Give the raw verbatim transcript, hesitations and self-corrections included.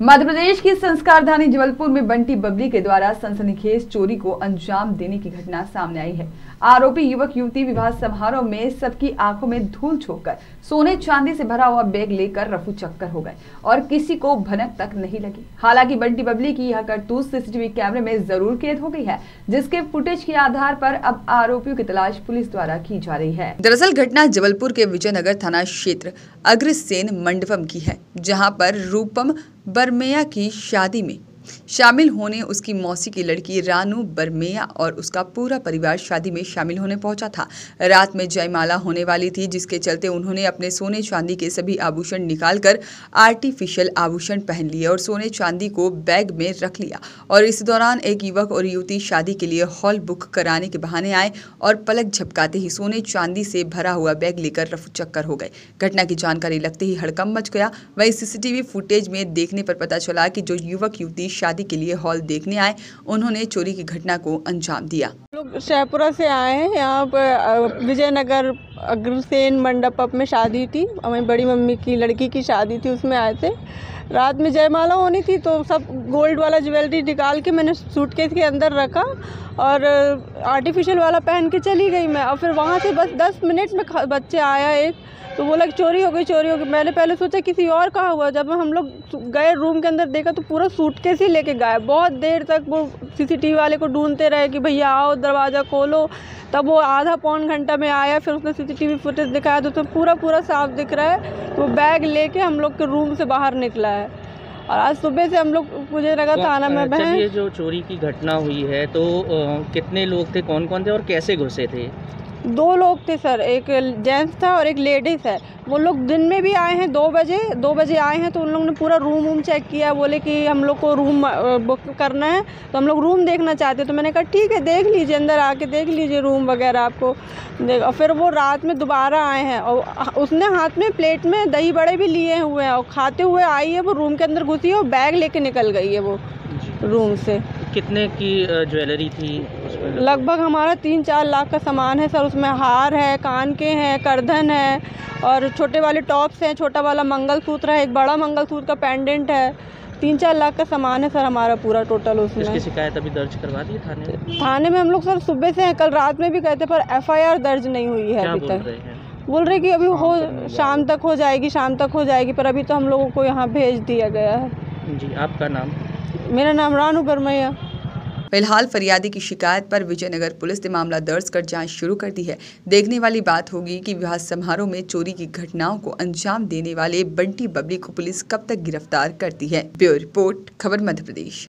मध्य प्रदेश की संस्कार धानी जबलपुर में बंटी बबली के द्वारा सनसनीखेज चोरी को अंजाम देने की घटना सामने आई है। आरोपी युवक युवती विवाह समारोह में सबकी आंखों में धूल झोंककर सोने चांदी से भरा हुआ बैग लेकर रफू चक्कर हो गए और किसी को भनक तक नहीं लगी। हालांकि बंटी बबली की यह करतूत सीसीटीवी कैमरे में जरूर कैद हो गई है, जिसके फुटेज के आधार पर अब आरोपियों की तलाश पुलिस द्वारा की जा रही है। दरअसल घटना जबलपुर के विजयनगर थाना क्षेत्र अग्रसेन मंडपम की है, जहाँ पर रूपम बर्मेया की शादी में शामिल होने उसकी मौसी की लड़की रानू बर्मेया और उसका पूरा परिवार शादी में शामिल होने पहुंचा था। रात में जयमाला होने वाली थी, जिसके चलते उन्होंने अपने सोने चांदी के सभी आभूषण निकालकर आर्टिफिशियल आभूषण पहन लिए और सोने चांदी को बैग में रख लिया। और इस दौरान एक युवक और युवती शादी के लिए हॉल बुक कराने के बहाने आए और पलक झपकाते ही सोने चांदी से भरा हुआ बैग लेकर रफू चक्कर हो गए। घटना की जानकारी लगते ही हड़कंप मच गया। वहीं सीसीटीवी फुटेज में देखने पर पता चला कि जो युवक युवती शादी के लिए हॉल देखने आए, उन्होंने चोरी की घटना को अंजाम दिया। लोग शहपुरा से आए हैं, यहाँ पर विजयनगर अग्रसेन मंडप में शादी थी, हमारी बड़ी मम्मी की लड़की की शादी थी, उसमें आए थे। रात में जयमाला होनी थी तो सब गोल्ड वाला ज्वेलरी निकाल के मैंने सूटकेस के अंदर रखा और आर्टिफिशियल वाला पहन के चली गई मैं। और फिर वहाँ से बस दस मिनट में बच्चे आया एक, तो वो लग चोरी हो गई चोरी हो गई। मैंने पहले सोचा किसी और का हुआ, जब हम लोग गए रूम के अंदर देखा तो पूरा सूटकेस ही लेके गए। बहुत देर तक वो सीसीटीवी वाले को ढूंढते रहे कि भैया आओ दरवाज़ा खोलो, तब वो आधा पौन घंटा में आया। फिर उसने सीसीटीवी फुटेज दिखाया तो उसमें पूरा पूरा साफ दिख रहा है। तो बैग लेके हम लोग के रूम से बाहर निकला है और आज सुबह से हम लोग मुझे लगा थाना में बहन। ये जो चोरी की घटना हुई है तो कितने लोग थे, कौन कौन थे और कैसे घुसे थे? दो लोग थे सर, एक जेंट्स था और एक लेडीज़ है। वो लोग दिन में भी आए हैं, दो बजे दो बजे आए हैं। तो उन लोगों ने पूरा रूम वूम चेक किया, बोले कि हम लोग को रूम बुक करना है तो हम लोग रूम देखना चाहते हैं। तो मैंने कहा ठीक है देख लीजिए, अंदर आके देख लीजिए रूम वगैरह आपको। और फिर वो रात में दोबारा आए हैं और उसने हाथ में प्लेट में दही बड़े भी लिए हुए हैं और खाते हुए आई है। वो रूम के अंदर घुसी है और बैग लेके निकल गई है वो रूम से। कितने की ज्वेलरी थी? लगभग हमारा तीन चार लाख का सामान है सर, उसमें हार है, कान के हैं, करधन है और छोटे वाले टॉप्स हैं, छोटा वाला मंगलसूत्र है, एक बड़ा मंगलसूत्र का पेंडेंट है। तीन चार लाख का सामान है सर हमारा पूरा टोटल। उसमें इसकी शिकायत अभी दर्ज करवा दी थाने में? थाने में हम लोग सर सुबह से हैं, कल रात में भी गए थे, पर एफ आई आर दर्ज नहीं हुई है अभी तक। बोल रहे कि अभी हो शाम तक हो जाएगी, शाम तक हो जाएगी, पर अभी तो हम लोगों को यहाँ भेज दिया गया है। जी आपका नाम? मेरा नाम रानू बर्मैया। फिलहाल फरियादी की शिकायत पर विजयनगर पुलिस ने मामला दर्ज कर जांच शुरू कर दी है। देखने वाली बात होगी कि विवाह समारोह में चोरी की घटनाओं को अंजाम देने वाले बंटी बबली को पुलिस कब तक गिरफ्तार करती है। ब्यूरो रिपोर्ट, खबर मध्य प्रदेश।